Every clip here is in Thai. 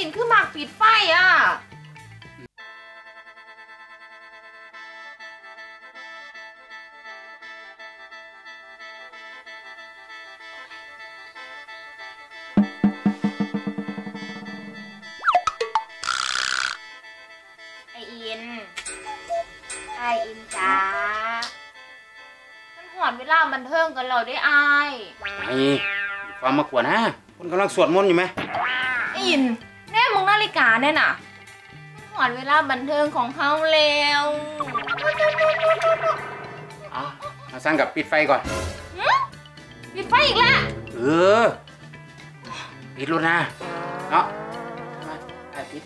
กินคือหมากปิดไฟอ่ะไออินจ้ามันหอนเวลามันเทิงกันเราได้อายไอความมากวนฮะคุณกำลังสวดมนต์อยู่ไหมไออินแน่มึงนาฬิกาแน่น่ะหอนเวลาบันเทิงของเขาแล้วอ่ะมาสั่งกับปิดไฟก่อนปิดไฟอีกละปิดรถนะเนาะมาปิด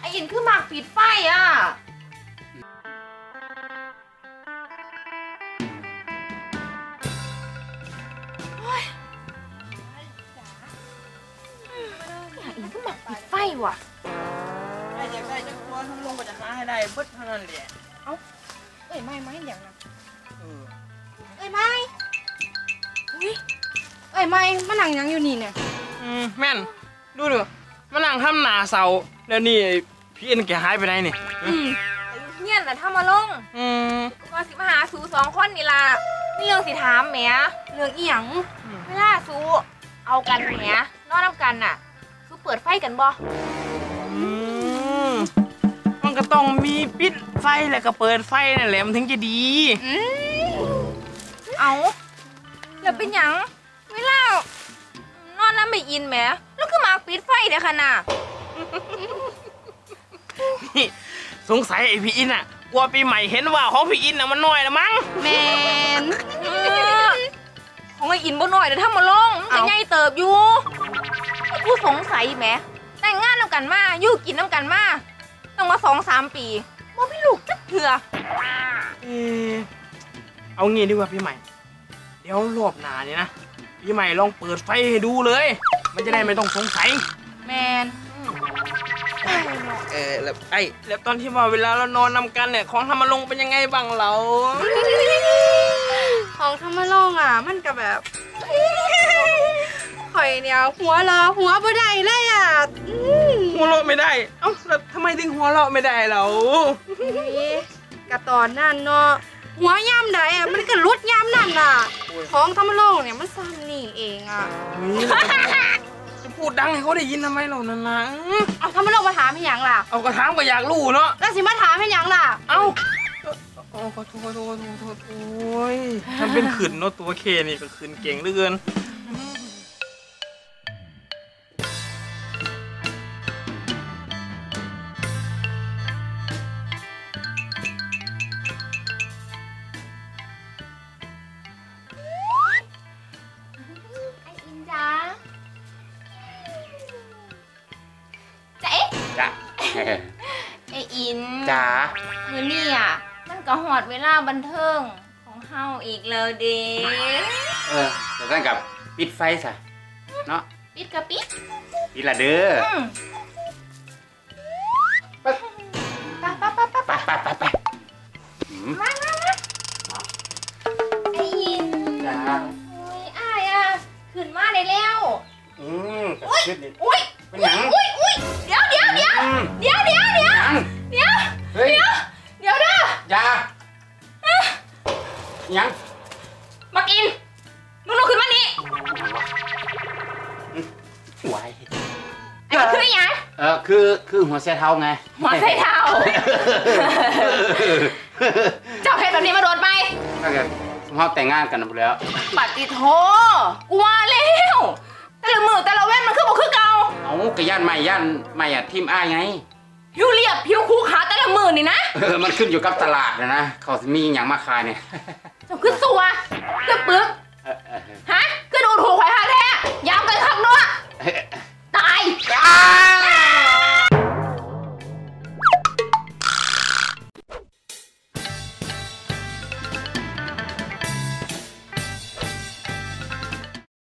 ไออินคือหมากปิดไฟอ่ะไออินคือหมากปิดไฟว่ะไอเด็กได้จังหวะทั้งลงก็จะหาให้ได้เบิดเท่านั้นแหละเอ้าเอ้ยไม่อย่างนั้นเอ้ยไม่อุ้ยเอ้ยไม่มานั่งยังอยู่นี่เนี่ยแม่นดูมานั่งทำหน้าเศร้าแล้วนี่พี่เอ็นแกหายไปไหนนี่เงี้ยนแต่ถ้ามาลงก็สิมาหาสูสองคนนี่ล่ะนี่เรื่องสิถามแม่เรื่องอีหยังเวลาสูเอากันแม่นอนน้ำกันน่ะสูเปิดไฟกันบ่มันก็ต้องมีปิดไฟแล้วก็เปิดไฟนั่นแหละมันถึงจะดีเอาแล้วเป็นหยังเวลานอนน้ำไม่อินแม่แล้วก็มาปิดไฟเดี๋ยวค่ะน่ะสงสัยไอพี่อินอ่ะกลัวปีใหม่เห็นว่าของพี่อินอ่ะมันน้อยละมั้งแมนของไออินบ่น้อยแต่ถ้ามาลงมันจะใหญ่เติบอยู่กูสงสัยแหมแต่งงานน้ำกันมาอยู่กินน้ำกันมาต้องมา2-3 ปีว่าพี่ลูกจักเถื่อเอางี้ดีกว่าพี่ใหม่เดี๋ยวรอบหน้านี่นะพี่ใหม่ลองเปิดไฟให้ดูเลยมันจะได้ไม่ต้องสงสัยแมนแล้วตอนที่มาเวลาเรานอนนำกันเนี่ยของธรรมลงเป็นยังไงบ้างเราของธรรมลงอ่ะมันก็แบบข่อยเนี่ยหัวไม่ได้เลยอ่ะหัวเราะไม่ได้เอ้าทำไมถึงหัวเราะไม่ได้เรากระตอนนั่นเนาะหัวย่ำไหนอ่ะมันก็รุดย่ำนั่นอ่ะของธรรมลงเนี่ยมันซ้ำนี่เองอ่ะพูดดังให้เขาได้ยินทำไมเรานั่นนะเอาทำไมเรามาถามให้ยังล่ะเอากระถางก็อยากรู้เนาะแล้วสิมาถามให้ยังล่ะเอาโอ้ขอโทษโอ้ยทำเป็นขืนเนาะตัวเคนี่ก็ขืนเก่งเหลือเกินไออินจ้ามือนี่อ่ะมันก็หอดเวลาบันเทิงของเฮาอีกเลยเด้เดี๋ยวตั้งกับปิดไฟซะเนาะปิดกับปิดละเด้อไปมาไออินจ้าอุ้ยอ้ายอ่ะขึ้นมาได้แล้วอุ้ยเป็นหยังเดี๋ยวนะอย่ายังมากินลุกขึ้นมานี่ไหวคือยังคือหัวไชเท้าไงหัวไชเท้าเจ้าเพชรแบบนี้มาโดนไปถ้าเกิดสมมติแต่งงานกันไปแล้วปฏิโทกลัวแล้วแต่ละมือแต่ละเว้นมันคือบอกคือเก่าเอากระย่านใหม่ย่านใหม่อะทีมอ้ายไงผิวเรียบผิวคู่ขาแต่ละหมื่นนี่นะมันขึ้นอยู่กับตลาดนะเขามีอย่างมาขายเนี่ยจะขึ้นสัวจะเปื้อนฮะขึ้นอุดหูไข่ฮะแท้ยาวกันขับด้วย